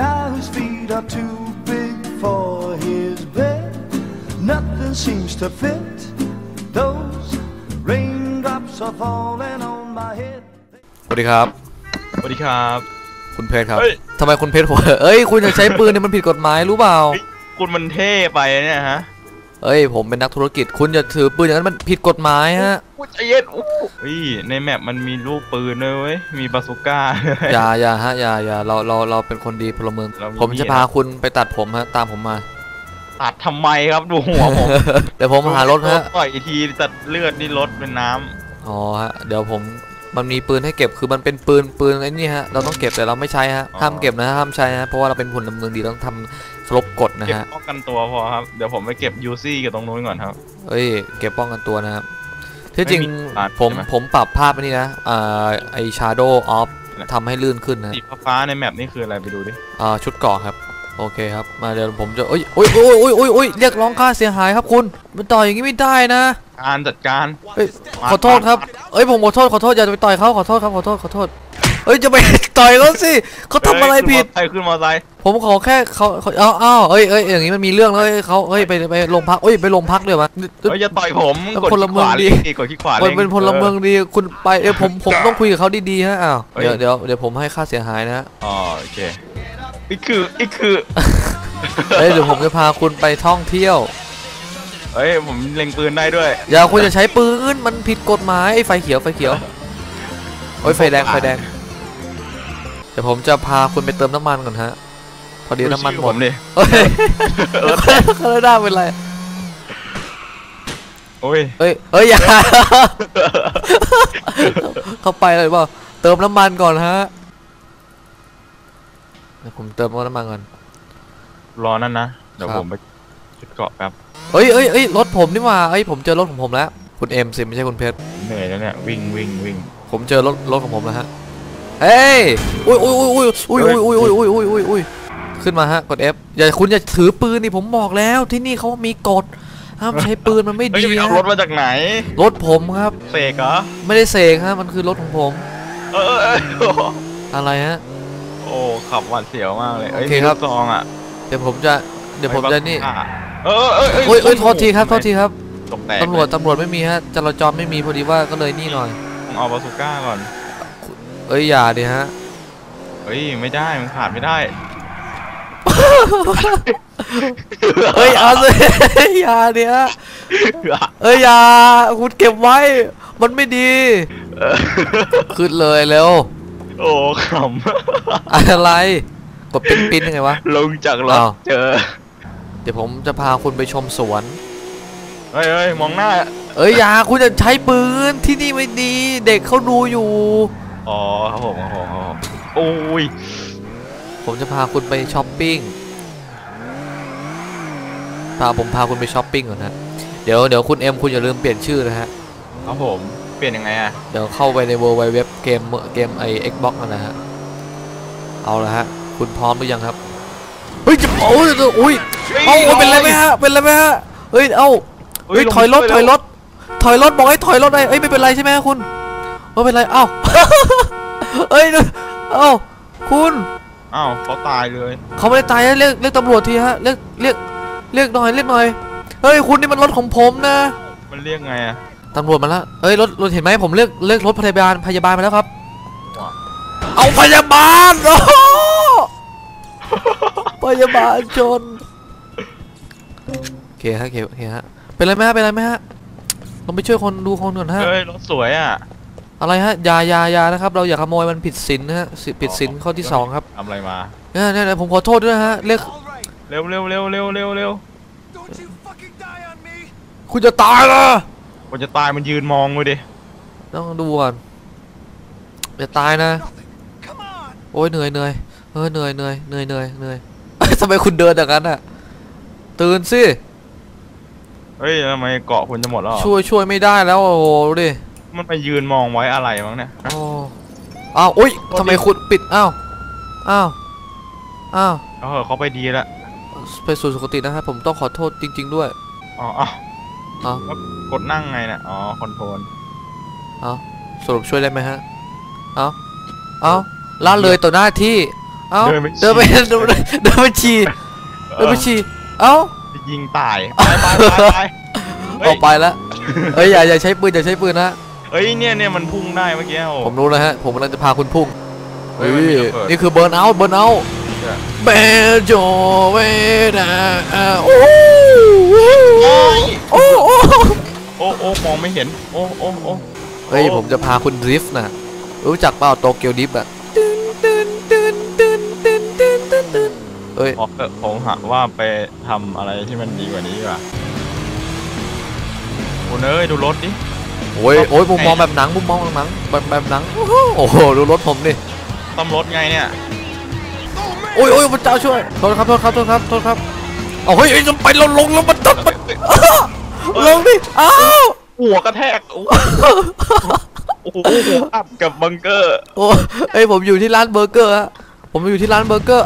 guy whose feet are too big for his bed. Nothing seems to fit. Those raindrops are falling on my head. สวัสดีครับสวัสดีครับคุณเพชรครับทำไมคุณเพชรหัวเอ้ยคุณจะใช้ปืนเนี่ยมันผิดกฎหมายรู้เปล่าคุณมันเท่ไปเนี่ยฮะเอ้ยผมเป็นนักธุรกิจคุณจะถือปืนอย่างนั้นมันผิดกฎหมายฮะใจเย็นอุ้ยในแมปมันมีลูกปืนเลยเว้ยมีบาซูก้าอย่าฮะอย่าเราเป็นคนดีพลเมืองผมจะพาคุณไปตัดผมฮะตามผมมาตัดทำไมครับดูหัวผมเดี๋ยวผมหารถฮะปล่อยอีทีตัดเลือดนี่รถเป็นน้ำอ๋อฮะเดี๋ยวผมมันมีปืนให้เก็บคือมันเป็นปืนไอ้นี่ฮะเราต้องเก็บแต่เราไม่ใช้ฮะห้ามเก็บนะห้ามใช้ฮะเพราะว่าเราเป็นพลเมืองดีต้องทำครบกฎนะฮะเก็บป้องกันตัวพอครับเดี๋ยวผมไปเก็บยูซี่กับตรงนู้นก่อนครับเอ้ยเก็บป้องกันตัวนะครับที่จริงผมปรับภาพนี่นะไอ Shadow Off ทำให้ลื่นขึ้นนะสีฟ้าในแมปนี่คืออะไรไปดูดิชุดเกาะครับโอเคครับมาเดี๋ยวผมจะโอ้ยเรียกร้องค่าเสียหายครับคุณมันต่อยอย่างนี้ไม่ได้นะการจัดการขอโทษครับเอ้ยผมขอโทษอย่าไปต่อยเขาขอโทษครับขอโทษเอ้ยจะไปต่อยเขาสิเขาทำอะไรผิดใครขึ้นมอเตอร์ไซค์ผมขอแค่เขาอ้าวเอ้ยอย่างนี้มันมีเรื่องแล้วเขาเอ้ยไปโรงพักเอ้ยไปโรงพักเลยมั้ยอย่าต่อยผมพลเมืองดีกดขี้ขวาเป็นพลเมืองดีคุณไปเอ้ยผมต้องคุยกับเขาดีๆฮะอ้าวเดี๋ยวผมให้ค่าเสียหายนะอ๋อโอเคอีกคือเอ้ยเดี๋ยวผมจะพาคุณไปท่องเที่ยวเอ้ยผมเล็งปืนได้ด้วยอย่าคุณจะใช้ปืนมันผิดกฎหมายไฟเขียวโอ้ยไฟแดงเดี๋ยวผมจะพาคุณไปเติมน้ำมันก่อนฮะพอดีน้ำมันหมดเลยแล้วได้เป็นไรโอ้ยเอ้ยอย่าเข้าไปเลยบ่เติมน้ำมันก่อนฮะผมเติมน้ำมันก่อนรอนั่นนะเดี๋ยวผมไปชุดเกาะครับเอ้ยรถผมนี่ว่าเอ้ยผมเจอรถของผมแล้วคุณเอ็มสิไม่ใช่คุณเพชรเหนื่อยแล้วเนี่ยวิ่งผมเจอรถของผมแล้วฮะเอ้ยอุ้ยขึ้นมาฮะกด F อย่าคุณอย่าถือปืนนี่ผมบอกแล้วที่นี่เขามีกฎห้ามใช้ปืนมันไม่ดีนะรถมาจากไหนรถผมครับเสกเหรอไม่ได้เสกฮะมันคือรถของผมอะไรฮะโอ้ขับหวาดเสียวมากเลยโอเคครับซองอ่ะเดี๋ยวผมจะนี่โทษทีครับตำรวจไม่มีฮะจราจรไม่มีพอดีว่าก็เลยนี่หน่อยเอาบาซูก้าก่อนเอ้ยอย่าดิฮะเอ้ยไม่ได้มันขาดไม่ได้เอ้ยเอาเลยอย่าดิฮะเอ้ยอย่าคุณเก็บไว้มันไม่ดีขึ้นเลยแล้วโอ้ขำอะไรกดปิ้นยังไงวะลงจากรถเจอเดี๋ยวผมจะพาคุณไปชมสวนเอ้ยมองหน้าเอ้ยอย่าคุณจะใช้ปืนที่นี่ไม่ดีเด็กเขาดูอยู่อ๋อครับผมโอ้ยผมจะพาคุณไปช้อปปิ้งผมพาคุณไปช้อปปิ้งก่อนนะเดี๋ยวคุณเอ็มคุณอย่าลืมเปลี่ยนชื่อนะฮะครับผมเปลี่ยนยังไงอ่ะเดี๋ยวเข้าไปใน World Wide Web เกมไอ Xbox นะฮะเอาละฮะคุณพร้อมหรือยังครับเฮ้ยจะโอ้ยเอาเป็นไรไหมฮะเฮ้ยเอาเฮ้ยถอยรถบอกให้ถอยรถไอ้ไม่เป็นไรใช่ไหมคุณไม่เป็นไรเอ้าเฮ้ยเอ้าคุณเอ้าเขาตายเลยเขาไม่ได้ตายนะเรียกตำรวจทีฮะเรียกหน่อยเฮ้ยคุณนี่มันรถของผมนะมันเรียกไงอะตำรวจมาแล้วเฮ้ยรถเห็นไหมผมเลือกรถพยาบาลมาแล้วครับเอาพยาบาลพยาบาลชนโอเคฮะโอเคฮะเป็นไรไหมฮะลองไปช่วยคนดูคนก่อนฮะเฮ้ยรถสวยอ่ะอะไรฮะยานะครับเราอย่าขโมยมันผิดศีลนะฮะผิดศีลข้อที่2ครับทำอะไรมาเนี่ยผมขอโทษด้วยฮะเรียกเร็วคุณจะตายเหรอผมจะตายมันยืนมองเลยดิต้องดูก่อนจะตายนะโอ้ยเหนื่อยเหนื่อยทำไมคุณเดินอย่างนั้นอ่ะตื่นสิเฮ้ยทำไมเกาะคุณจะหมดแล้วช่วยไม่ได้แล้วโอ้โหดิมันไปยืนมองไว้อะไรมั้งเนี่ยโอ้เอาอุ้ยทำไมคุณปิดอ้าวเขาไปดีละไปสู่สุคตินะครับผมต้องขอโทษจริงๆด้วยอ๋อดนั่งไงนะอ๋อคอนโทรลสรุปช่วยได้ไหมฮะเอาละเลยต่อหน้าที่ เอ้าเดินไปฉี่เอ้ายิงตายออกไปแล้วเฮ้ยอย่าใช้ปืนนะเฮ้ยเนี่ยมันพุ่งได้เมื่อกี้ผมรู้นะฮะผมกำลังจะพาคุณพุ่งนี่คือเบิร์นเอาท์เบลโจเวนาโอ้มองไม่เห็นโอ้เฮ้ยผมจะพาคุณดริฟต์นะรู้จักเปล่าโตเกียวดริฟต์อะเอ้ยผมหาว่าไปทำอะไรที่มันดีกว่านี้ว่ะคุณเอ้ยดูรถดิโอ้ยผมมองแบบหนังแบบหนังโอ้โหดูรถผมดิตำรวจไงเนี่ยโอ้ยพระเจ้าช่วยโทษครับเอาเฮ้ยจมไปเราลงแล้วมันลงดิอ้าวหัวกระแทกโอ้โหอับกับบังเกอร์โอ้ยผมอยู่ที่ร้านเบอร์เกอร์ฮะ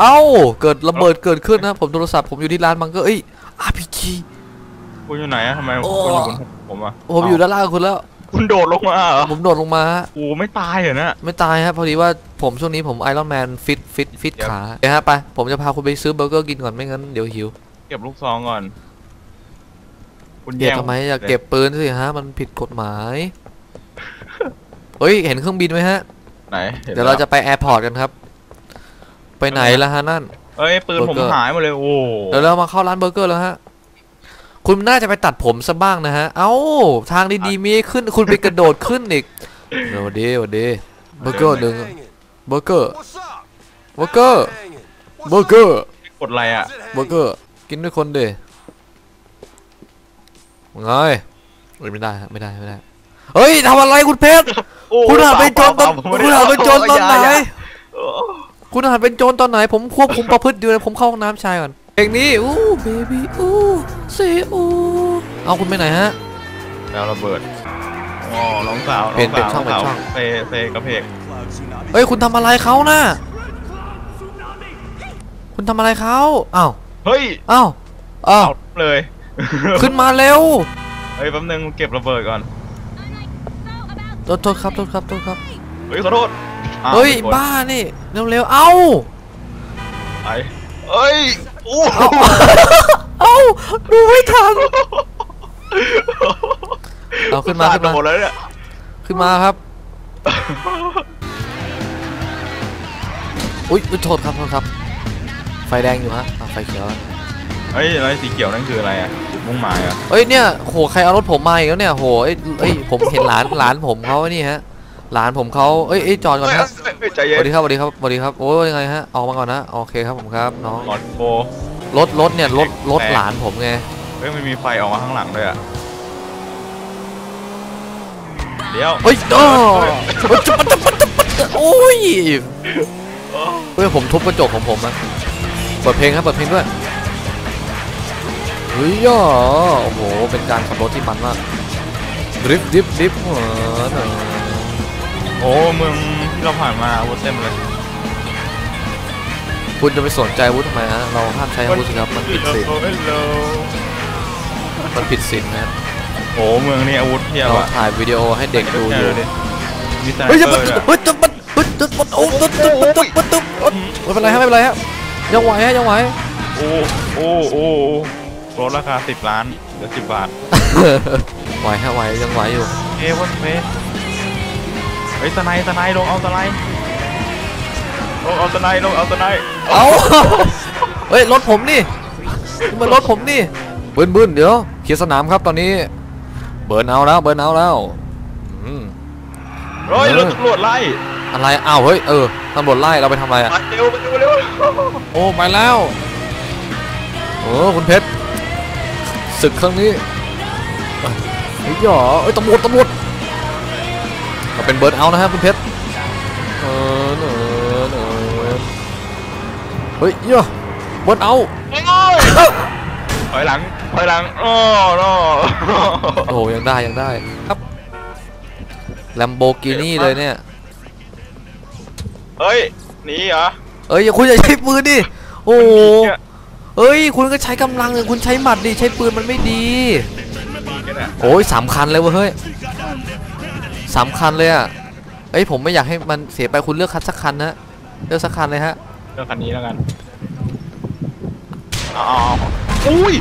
เอ้าเกิดระเบิดเกิดขึ้นนะผมโทรศัพท์ผมอยู่ที่ร้านบังเกอร์เอ้ย RPG คุณอยู่ไหนอะทำไมคุณอยู่บนผมอะผมอยู่ด้านล่างคุณแล้วคุณโดดลงมาเหรอผมโดดลงมาโอ้ไม่ตายเหรอนะไม่ตายครับพอดีว่าผมช่วงนี้ผมไอรอนแมนฟิตขาเดี๋ยวฮะไปผมจะพาคุณไปซื้อเบอร์เกอร์กินก่อนไม่งั้นเดี๋ยวหิวเก็บลูกซองก่อนคุณเก็บทำไมอย่าเก็บปืนสิฮะมันผิดกฎหมายเฮ้ยเห็นเครื่องบินไหมฮะไหนเดี๋ยวเราจะไปแอร์พอร์ตกันครับไปไหนละฮะนั่นเอ้ยปืนผมหายหมดเลยโอ้เดี๋ยวเรามาเข้าร้านเบอร์เกอร์แล้วฮะคุณน่าจะไปตัดผมซะบ้างนะฮะเอ้าทางดีๆมีขึ้นคุณไปกระโดดขึ้นอีกเดี๋ยวเบอร์เกอร์หนึ่งเบอร์เกอร์กดอะไรอ่ะเบอร์เกอร์กินด้วยคนเด้ไงไม่ได้เฮ้ยทำอะไรคุณเพชรคุณหันเป็นโจรตอนไหนคุณหันเป็นโจรตอนไหนผมควบคุมประพฤติอยู่เลยผมเข้าห้องน้ำชายก่อนเองนี่อู้เบบี้อู้เซอูเอาคุณไปไหนฮะแล้วระเบิดอ๋อร้องสาวเป็นช่องเซกระเพกเฮ้ยคุณทำอะไรเขาน่ะคุณทำอะไรเขาอ้าวเฮ้ยอ้าวเลยขึ้นมาเร็วเฮ้ยแป๊บนึงเก็บระเบิดก่อนโทษครับเฮ้ยขอโทษเฮ้ยบ้านี่เร็วเอ้าไอเอ้ยเอ้าดูไม่ทันเอาขึ้นมาหมดแล้วเนี่ยขึ้นมาครับอุ้ยโทษครับไฟแดงอยู่ฮะไฟเขียวเฮ้ยอะไรสีเขียวนั่นคืออะไรอ่ะมุ่งหมายอ่ะเฮ้ยเนี่ยโหใครเอารถผมมาอีกแล้วเนี่ยโหเอ้ยผมเห็นหลานผมเขานี่ฮะหลานผมเขาเอ้ยจอดก่อนนะสวัสดีครับโอ้ยยังไงฮะออกมาก่อนนะโอเคครับผมครับน้องรถเนี่ยรถหลานผมไงเฮ้ยมันมีไฟออกมาข้างหลังด้วยอ่ะเดี๋ยวเฮ้ยโอ้ยเฮ้ยผมทุบกระจกของผมนะเปิดเพลงครับเปิดเพลงด้วยเฮ้ยย่อโอ้โหเป็นการขับรถที่มันมากดริฟโอ้โหเมืองที่เราผ่านมาวุ้นเต็มเลยคุณจะไปสนใจวุ้นทำไมฮะเราห้ามใช้วุ้นสิครับมันผิดศีลนะโอ้เมืองนี้อาวุธเพียบเราถ่ายวิดีโอให้เด็กดูอยู่เฮ้ยมันโอ้ไม่เป็นไรฮะยังไหวโอ้รถราคา10 ล้านเหลือ10 บาทไหวยังไหวอยู่เอ้ยวันเมย์เฮ้ยตะไนลงเอาตะไนเอาเฮ้ยรถผมนี่บึ้นเดี๋ยวเขียนสนามครับตอนนี้เบิร์นเอาแล้วเฮ้ยรถตำรวจไล่อะไรอ้าวเฮ้ยตำรวจไล่เราไปทำอะไรอ่ะเร็วโอ้ไปแล้วโอ้คุณเพชรศึกครั้งนี้ไอ้หยอตำรวจเราเป็นเบิร์นเอาท์นะฮะคุณเพชรเฮ้ยหยอเบิร์นเอาท์ถอยหลังโอ้โหยังได้ครับแลมโบกินี่เลยเนี่ยเฮ้ยหนีเหรอเฮ้ยคุณอย่าใช้ปืนดิโอ้เอ้ยคุณก็ใช้กำลังเลยคุณใช้หมัดดิใช้ปืนมันไม่ดีโอ้ย3 คันเลยเฮ้ย3 คันเลยอ่ะเอ้ยผมไม่อยากให้มันเสียไปคุณเลือกคันสักคันนะเลือกสักคันเลยฮะ เลือกคันนี้แล้วกันอ๋ออุ้ย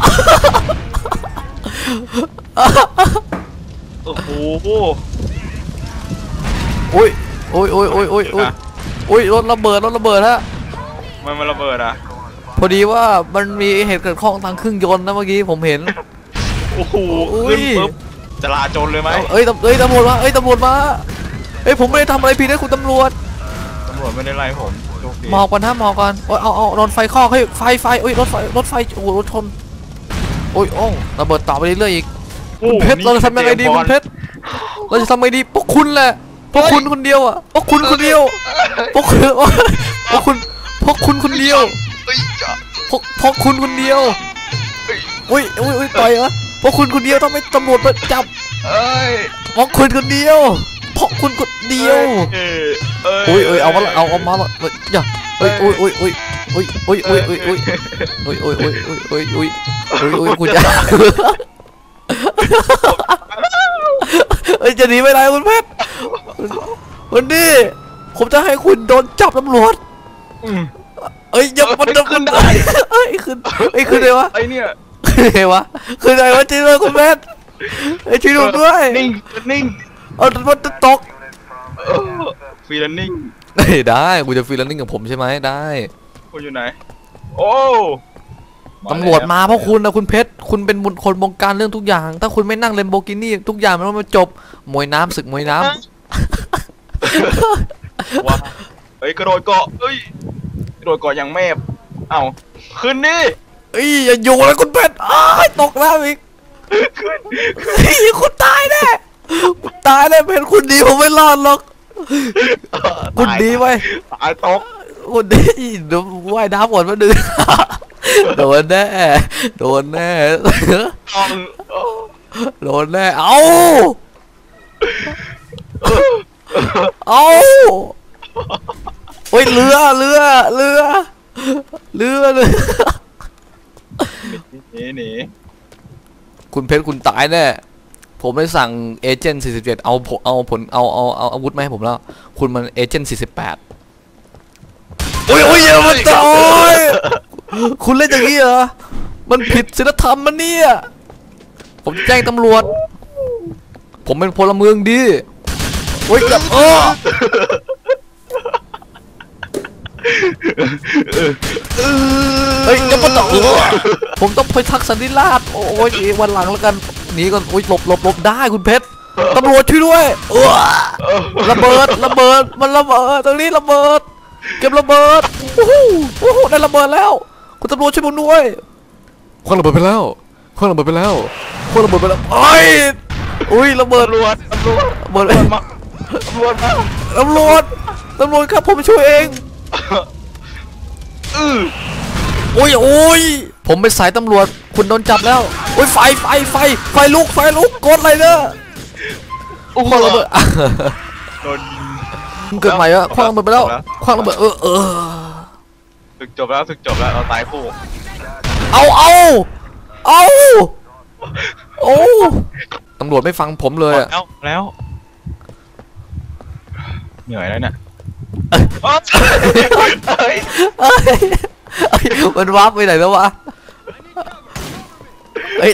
โอ้โหอุ้ยอุ้ยอุ้ยอุ้ยอุ้ยอุ้ยรถระเบิดรถระเบิดฮะมันระเบิดอ่ะพอดีว่ามันมีเหตุเกิดข้องทางเครื่องยนต์นะเมื่อกี้ผมเห็นโอ้โหขึ้นปุ๊บจราจรเลยไหมเอ้ยตำรวจมาเอ้ยตำรวจมาเอ้ยผมไม่ได้ทำอะไรผิดนะคุณตำรวจไม่ได้ไล่ผมมองก่อนนะมองก่อนโอ้ยเอารถไฟข้อเฮ้ยไฟโอ้ยรถไฟโอ้ยรถชนโอ้ยอ้องระเบิดต่อไปเรื่อยๆอีกคุณเพชรเราจะทำยังไงดีคุณเพชรเราจะทำยังไงดีพวกคุณแหละพวกคุณคนเดียวอ่ะพวกคุณคนเดียวพวกคุณคนเดียวพวกคุณคนเดียวอุ้ยอุ้ยต่อยเหรอพวกคุณคนเดียวต้องไม่ตำรวจมาจับพวกคุณคนเดียวเพราะคุณกดเดียวอุ้ยเอ้ยเอามาละเอามาละอย่าเอ้ยอุ้ยกูจะจะหนีไปไหนคุณเพชรวันนี้ผมจะให้คุณโดนจับตำรวจเอ้ยอย่ามันขึ้นได้เอ้ยขึ้นเลยวะไอเนี่ยขึ้นเลยวะขึ้นเลยวะจีนเลยคุณเพชรไอจีนด้วยนิ่งเอามันจะตกฟรีแลนดิ้งได้กูจะฟรีแลนดิ้งกับผมใช่ไหมได้คุณอยู่ไหนโอ้ตำรวจมาเพราะคุณนะคุณเพชรคุณเป็นบุญคนบงการเรื่องทุกอย่างถ้าคุณไม่นั่งเลมโบกินี่ทุกอย่างมันไม่จบมวยน้ำศึกมวยน้ำว้าเฮ้ยกระโดดเกาะเฮ้ยกระโดดเกาะอย่างแมบเอาขึ้นดิเฮ้ยอย่าอยู่แล้วคุณเพชรตกแล้วอีกคุณตายแน่ตายเลยเพชรคุณดีผมไม่รอดหรอกคุณดีไว้ตายตกคุณดีเดี๋ยวว่ายน้ำหมดมาดึงโดนแน่โดนแน่เอาโอ้ยเรือหนีคุณเพชรคุณตายแน่ผมได้สั่งเอเจนต์47เอาอาวุธมาให้ผมแล้วคุณมันเอเจนต์48โอ้ยเยอะมันตายคุณเล่นอย่างนี้เหรอมันผิดศีลธรรมมันเนี่ยผมแจ้งตำรวจผมเป็นพลเมืองดีโอ้ยกับเฮ้ยจะมาต่อผมต้องไปทักสันนิราษฎร์โอ้ยวันหลังแล้วกันหนีก่อนโอ้ยหลบได้คุณเพชรตำรวจช่วยด้วยระเบิดมันระเบิดตรงนี้ระเบิดเก็บระเบิดโอ้โหได้ระเบิดแล้วคุณตำรวจช่วยผมด้วยคว้าระเบิดไปแล้วอุ้ยระเบิดตำรวจครับผมช่วยเองโอ้ยผมเป็นสายตำรวจคุณโดนจับแล้วโอ้ยไฟลุกกดอะไรเนอะโอ้โหระเบิดเกิดใหม่อะคว้างระเบิดเออถึงจบแล้วเราตายคู่เอาโอ้ตำรวจไม่ฟังผมเลยอะแล้วเหนื่อยแล้วเนี่ยมันวับไปไหนแล้ววะเฮ้ย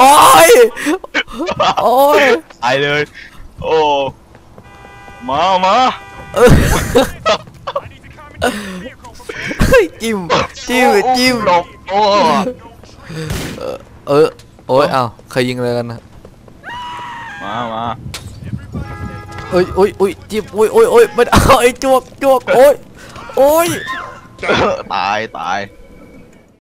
โอ้ยตายเลยโอ้มาจิ้มหลบโอ้ยเอาใครยิงอะไรกันนะมาโอ้ยจิ้มโอ้ยไม่เอาไอ้จวกโอ้ยตาย